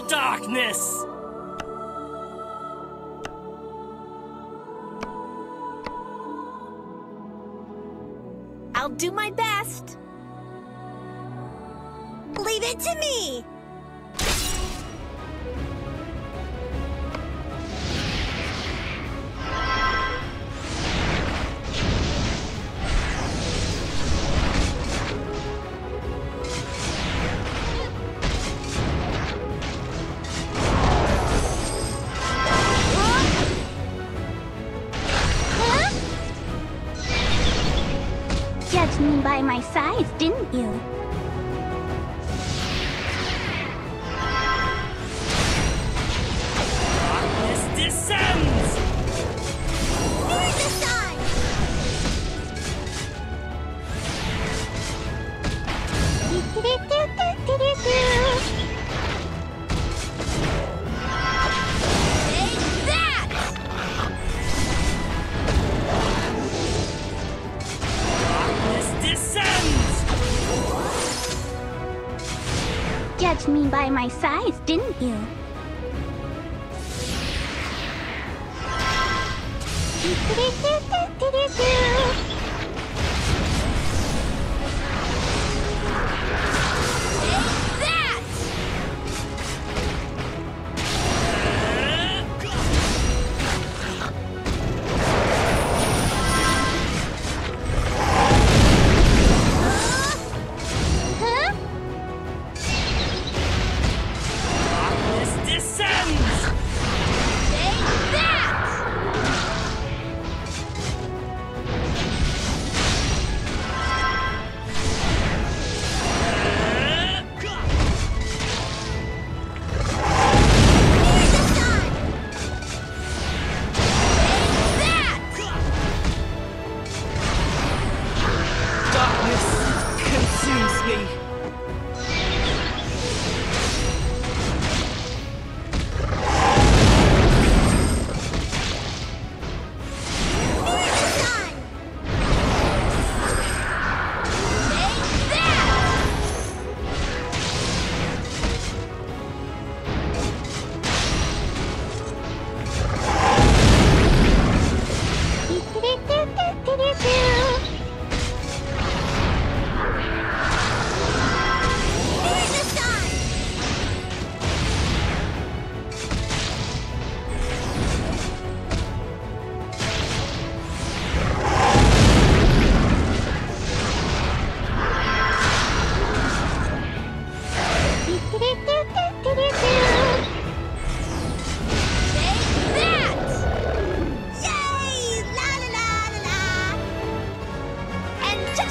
Hail darkness! I'll do my best. Leave it to me! Judged me by my size, didn't you? Darkness descends! Near the sun! Take that! Judged me by my size, didn't you?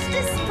Justice!